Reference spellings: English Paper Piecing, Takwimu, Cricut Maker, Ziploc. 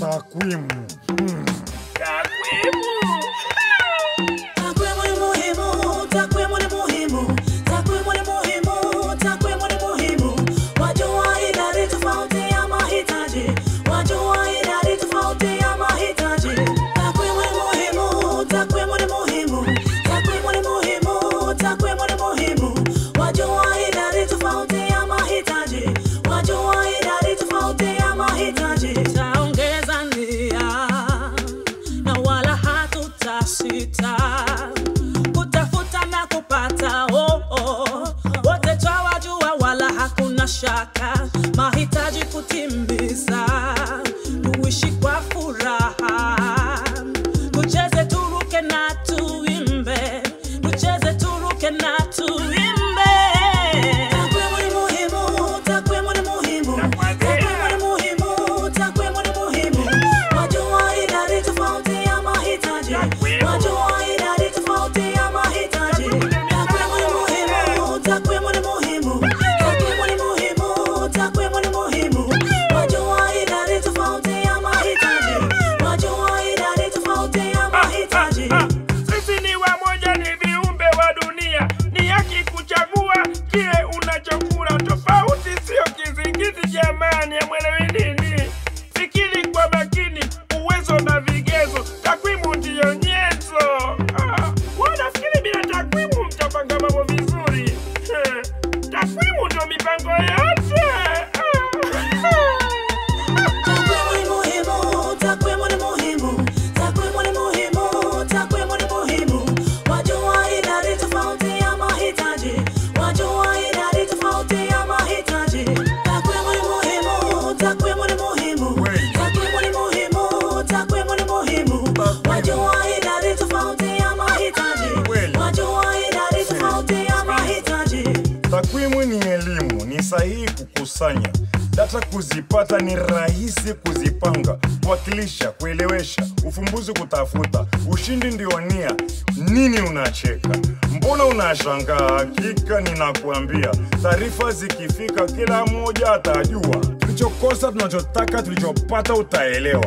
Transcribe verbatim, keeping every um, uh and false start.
Takwimu. Mm. Takwimu. Takwimu ni muhimu, takwimu ni muhimu, takwimu ni muhimu, takwimu ni muhimu. Wajua idadi tofauti ya mahitaji, wajua idadi tofauti ya mahitaji. Takwimu ni muhimu, takwimu ni muhimu, takwimu ni muhimu, takwimu ni muhimu. Wajua idadi tofauti ya mahitaji, wajua idadi tofauti ya mahitaji. Sita kutafuta na kupata, oh oh, wote twawajua wala hakuna shaka. Mahitaji kutimiza, tuishi kwa furaha, tucheze turuke na tuimbe, tucheze turuke na tuimbe. Takwimu ni muhimu, takwimu ni muhimu, takwimu ni muhimu, takwimu ni muhimu. Wajua idadi tofauti ya mahitaji. Takwimu ni elimu, ni sahihi kukusanya data, kuzipata ni rahisi, kuzipanga, kuwakilisha, kuelewesha, ufumbuzi kutafuta, ushindi ndio nia. Nini unacheka? Mbona unashangaa? Hakika ninakuambia, taarifa zikifika kila mmoja atajua. Tulichokosa, tunachotaka, tulichopata utaelewa.